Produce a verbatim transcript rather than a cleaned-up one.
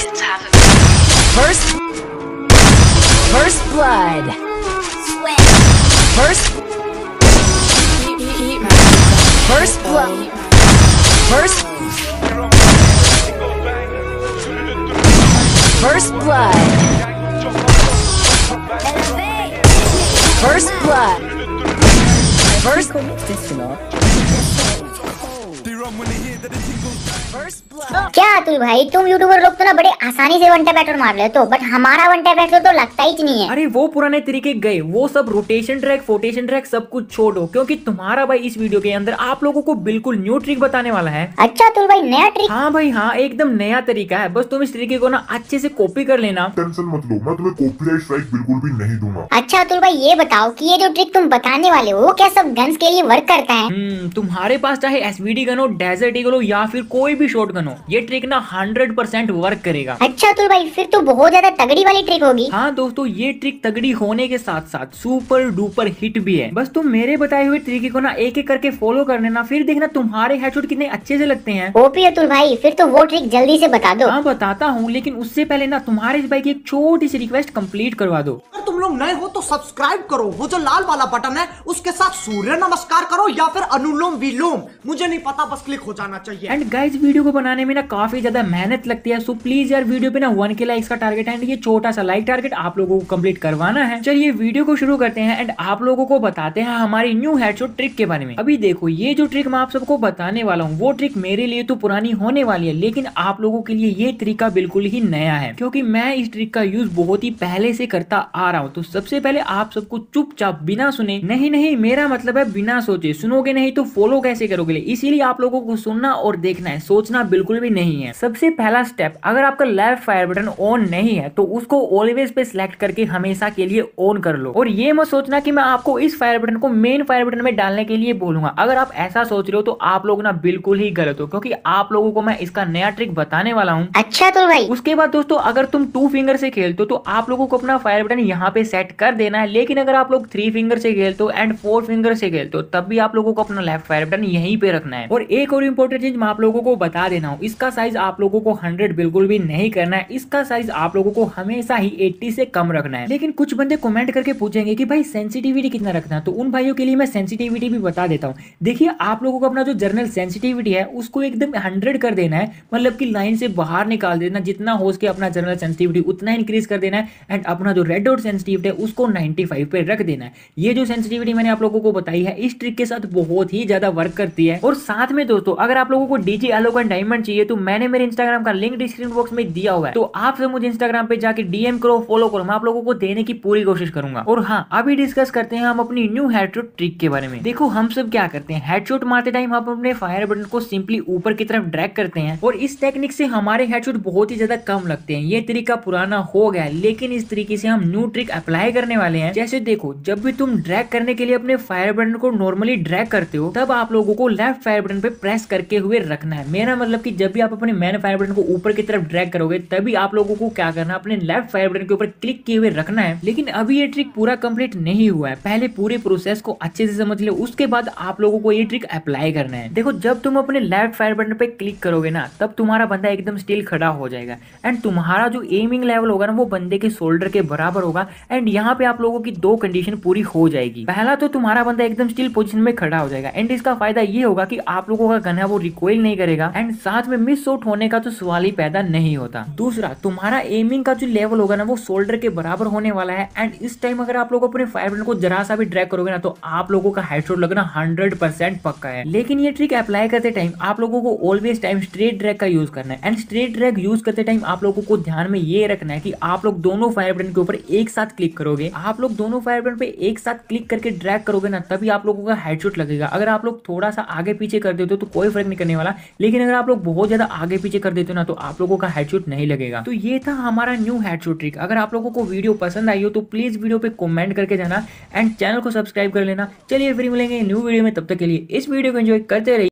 First, first, first blood. Sweat. First, first blood. First, first blood. First blood. First क्या अतुल भाई, तुम YouTuber लोग तो ना बड़े आसानी से वन टैप बैटर मार लेते हो, बट हमारा वन टैप बैटर तो लगता ही नहीं है। अरे वो पुराने तरीके गए, वो सब रोटेशन ट्रैक फोटेशन ट्रैक सब कुछ छोड़ो, क्योंकि तुम्हारा भाई इस वीडियो के अंदर आप लोगों को बिल्कुल न्यू ट्रिक बताने वाला है। अच्छा अतुल भाई, नया ट्रिक? हाँ भाई हाँ, एकदम नया तरीका है, बस तुम इस तरीके को ना अच्छे से कॉपी कर लेना। टेंशन मत लो, मैं तुम्हें कॉपीराइट स्ट्राइक बिल्कुल भी नहीं दूंगा। अच्छा अतुल भाई, ये बताओ कि ये जो ट्रिक तुम बताने वाले हो क्या सब गन्स के लिए वर्क करता है? तुम्हारे पास चाहे एसवीडी गन हो, डेजर्ट ईगल हो या फिर कोई भी शॉटगन हो, ये ट्रिक ना हंड्रेड परसेंट वर्क करेगा। अच्छा अतुल भाई, फिर तो बहुत ज्यादा तगड़ी वाली ट्रिक होगी। हाँ दोस्तों, ये ट्रिक तगड़ी होने के साथ साथ सुपर डुपर हिट भी है। बस तुम मेरे बताए हुए तरीके को ना एक एक करके फॉलो कर लेना, फिर देखना तुम्हारे हेडशॉट कितने अच्छे से लगते हैं। ओपी अतुल भाई, फिर तो वो ट्रिक जल्दी से बता दो। हाँ बताता हूँ, लेकिन उससे पहले ना तुम्हारे भाई की एक छोटी सी रिक्वेस्ट कम्प्लीट करवा दो। अगर तुम लोग नए हो तो सब्सक्राइब करो, वो जो लाल वाला बटन है उसके साथ सूर्य नमस्कार करो या फिर अनुलोम विलोम, मुझे नहीं पता, बस क्लिक हो जाना चाहिए। एंड गाइस, वीडियो को बनाने में ना काफी ज्यादा मेहनत लगती है, सो प्लीज यार वीडियो पे ना वन के लाइक्स का टारगेट है, ये छोटा सा लाइक टारगेट आप लोगों को कंप्लीट करवाना है। चलिए वीडियो को शुरू करते हैं एंड आप लोगों को बताते हैं हमारी न्यू हेडशॉट ट्रिक के बारे में। अभी देखो, ये जो ट्रिक मैं आप सबको बताने वाला हूँ वो ट्रिक मेरे लिए तो पुरानी होने वाली है, लेकिन आप लोगों के लिए ये तरीका बिल्कुल ही नया है, क्योंकि मैं इस ट्रिक का यूज बहुत ही पहले से करता आ रहा हूँ। तो सबसे पहले आप सबको चुपचाप बिना सुने, नहीं नहीं मेरा मतलब है बिना सोचे, सुनोगे नहीं तो फॉलो कैसे करोगे, इसीलिए आप लोगों को सुनना और देखना है, सोचना बिल्कुल भी नहीं है। सबसे पहला स्टेप, अगर आपका लेफ्ट फायर बटन ऑन नहीं है तो उसको ऑलवेज पे सिलेक्ट करके हमेशा के लिए ऑन कर लो, और ये मत सोचना कि मैं आपको इस फायर बटन को मेन फायर बटन में डालने के लिए बोलूंगा। अगर आप ऐसा सोच रहे हो तो आप लोग ना बिल्कुल ही गलत हो, क्योंकि आप लोगों को मैं इसका नया ट्रिक बताने वाला हूँ। अच्छा तो भाई, उसके बाद दोस्तों, अगर तुम टू फिंगर से खेलते हो तो आप लोगों को अपना फायर बटन यहाँ पे सेट कर देना है, लेकिन अगर आप लोग थ्री फिंगर से खेलते हो एंड फोर फिंगर से खेलते हो तब भी आप लोगों को अपना लेफ्ट फायर बटन यहीं पे रखना है। और एक और इम्पोर्टेंट चीज मैं आप लोगों को बता देना हूँ, इसका साइज आप लोगों को हंड्रेड बिल्कुल भी नहीं करना है, इसका साइज आप लोगों को हमेशा ही एट्टी से कम रखना है। लेकिन कुछ बंदे कमेंट करके पूछेंगे कि भाई सेंसिटिविटी कितना रखना है, तो उन भाइयों के लिए मैं सेंसिटिविटी भी बता देता हूँ। देखिए, आप लोगों को अपना जो जर्नल सेंसिटिविटी है उसको एकदम हंड्रेड कर देना है, मतलब की लाइन से बाहर निकाल देना, जितना हो सके अपना जर्नल सेंसिटिविटी उतना इंक्रीज कर देना है। एंड अपना जो रेड डॉट सेंसिटिविटी है उसको नाइन्टी फाइव पे रख देना है। ये जो सेंसिटिविटी मैंने आप लोगों को बताई है इस ट्रिक के साथ बहुत ही ज्यादा वर्क करती है। और साथ में दोस्तों, अगर आप लोगों को डीजे एलो का डायमंड चाहिए तो मैंने मेरे इंस्टाग्राम का लिंक डिस्क्रिप्शन बॉक्स में दिया हुआ है, तो आप सब मुझे इंस्टाग्राम पे जाके डीएम करो, फॉलो करो, मैं आप लोगों को देने की पूरी कोशिश करूंगा। और हाँ, अभी डिस्कस करते हैं हम अपनी न्यू हेडशॉट ट्रिक के बारे में। देखो, हम सब क्या करते हैं, हेडशॉट मारते टाइम हम अपने फायर बटन को सिंपली ऊपर की तरफ ड्रैग करते हैं, और इस टेक्निक से हमारे हेडशॉट बहुत ही ज्यादा कम लगते हैं। ये तरीका पुराना हो गया, लेकिन इस तरीके से हम न्यू ट्रिक अप्लाई करने वाले हैं। जैसे देखो, जब भी तुम ड्रैग करने के लिए अपने फायर बटन को नॉर्मली ड्रैग करते हो तब आप लोगों को लेफ्ट फायर बटन पे प्रेस करके हुए रखना है। मेरा मतलब कि जब भी आप अपने मेन फायर बटन को ऊपर की तरफ ड्रैग करोगे तभी आप लोगों को क्या करना, अपने लेफ्ट फायर बटन के ऊपर क्लिक किए हुए रखना है। लेकिन अभी ये ट्रिक पूरा कंप्लीट नहीं हुआ है, पहले पूरे प्रोसेस को अच्छे से समझ ले, उसके बाद आप लोगों को ये ट्रिक अप्लाई करना है। देखो, जब तुम अपने लेफ्ट फायर बटन पे क्लिक करोगे ना तब तुम्हारा बंदा एकदम स्टिल खड़ा हो जाएगा, एंड तुम्हारा जो एमिंग लेवल होगा ना वो बंदे के शोल्डर के बराबर होगा। एंड यहाँ पे आप लोगों की दो कंडीशन पूरी हो जाएगी, पहला तो तुम्हारा बंदा एकदम स्टिल पोजिशन में खड़ा हो जाएगा, एंड इसका फायदा ये होगा कि आप लोगों का गन है वो रिकॉइल नहीं करेगा, एंड साथ में मिस शॉट होने का तो सवाल ही पैदा नहीं होता। दूसरा, तुम्हारा एमिंग का जो लेवल होगा ना वो शोल्डर के बराबर होने वाला है, एंड इस टाइम अगर आप लोग अपने फायर बटन को जरा सा भी ड्रैग करोगे ना तो आप लोगों का हेडशॉट लगना हंड्रेड परसेंट पक्का है। लेकिन ये ट्रिक अप्लाई करते टाइम आप लोगों को ऑलवेज टाइम स्ट्रेट ड्रैग का यूज करना है, एंड स्ट्रेट ड्रैग यूज करते टाइम आप लोगों को ध्यान में ये रखना है कि आप लोग दोनों फायर बटन के ऊपर एक साथ क्लिक करोगे। आप लोग दोनों फायर बटन पे एक साथ क्लिक करके ड्रैग करोगे ना तभी आप लोगों का हेडशॉट लगेगा। अगर आप लोग थोड़ा सा आगे पीछे कर देते हो तो कोई फर्क नहीं करने वाला, लेकिन अगर आप लोग बहुत ज्यादा आगे पीछे कर देते हो ना तो आप लोगों का हेडशॉट नहीं लगेगा। तो ये था हमारा न्यू हेडशॉट ट्रिक। अगर आप लोगों को वीडियो पसंद आई हो तो प्लीज वीडियो पे कमेंट करके जाना एंड चैनल को सब्सक्राइब कर लेना। चलिए फिर मिलेंगे न्यू वीडियो में, तब तक के लिए इस वीडियो को एंजॉय करते रहिए।